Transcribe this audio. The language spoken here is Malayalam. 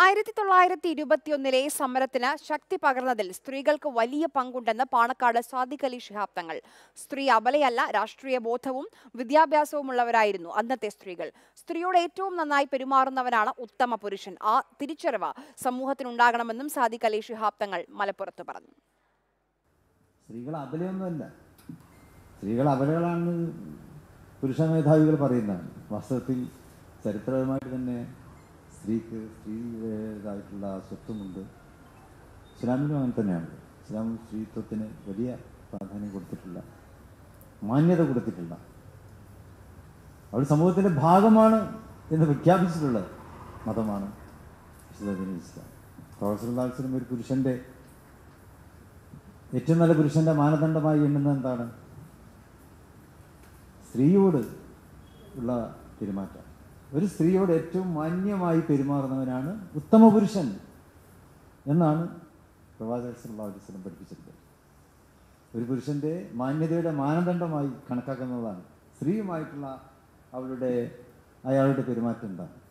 1921 സമരത്തിന് ശക്തി പകർന്നതിൽ സ്ത്രീകൾക്ക് വലിയ പങ്കുണ്ടെന്ന് പാണക്കാട് സാദിഖ് അലി ശിഹാബ് തങ്ങൾ. സ്ത്രീ അബലയല്ല, രാഷ്ട്രീയ ബോധവും വിദ്യാഭ്യാസവുമുള്ളവരായിരുന്നു അന്നത്തെ സ്ത്രീകൾ. സ്ത്രീയോട് ഏറ്റവും നന്നായി പെരുമാറുന്നവനാണ് ഉത്തമ പുരുഷൻ. ആ തിരിച്ചറിവ് സമൂഹത്തിനുണ്ടാകണമെന്നും സാദിഖ് അലി ശിഹാബ് തങ്ങൾ മലപ്പുറത്ത് പറഞ്ഞു. സ്ത്രീകൾ അബലയൊന്നുമല്ല, സ്ത്രീകൾ അബലകളാണ് പുരുഷ മേധാവികൾ പറയുന്നതാണ്. വാസ്തവത്തിൽ ചരിത്രപരമായിട്ട് തന്നെ സ്ത്രീക്ക് സ്ത്രീതായിട്ടുള്ള സ്വത്വമുണ്ട്. ഇസ്ലാമിലും അങ്ങനെ തന്നെയാണ്. ഇസ്ലാമിൽ സ്ത്രീത്വത്തിന് വലിയ പ്രാധാന്യം കൊടുത്തിട്ടില്ല, മാന്യത കൊടുത്തിട്ടില്ല. അവർ സമൂഹത്തിൻ്റെ ഭാഗമാണ് എന്ന് പ്രഖ്യാപിച്ചിട്ടുള്ള മതമാണ് ഇസ്ലാം. പ്രൊഫസറുള്ള ഒരു പുരുഷൻ്റെ ഏറ്റവും നല്ല പുരുഷൻ്റെ മാനദണ്ഡമായി എണ്ണുന്നത് എന്താണ്? സ്ത്രീയോട് ഉള്ള പെരുമാറ്റം. ഒരു സ്ത്രീയോട് ഏറ്റവും മാന്യമായി പെരുമാറുന്നവനാണ് ഉത്തമ പുരുഷൻ എന്നാണ് പ്രവാചകൻ സല്ലല്ലാഹു അലൈഹി വസല്ലം പഠിപ്പിച്ചിട്ടുള്ളത്. ഒരു പുരുഷൻ്റെ മാന്യതയുടെ മാനദണ്ഡമായി കണക്കാക്കുന്നതാണ് സ്ത്രീയുമായിട്ടുള്ള അവളുടെ അയാളുടെ പെരുമാറ്റം എന്താണ്.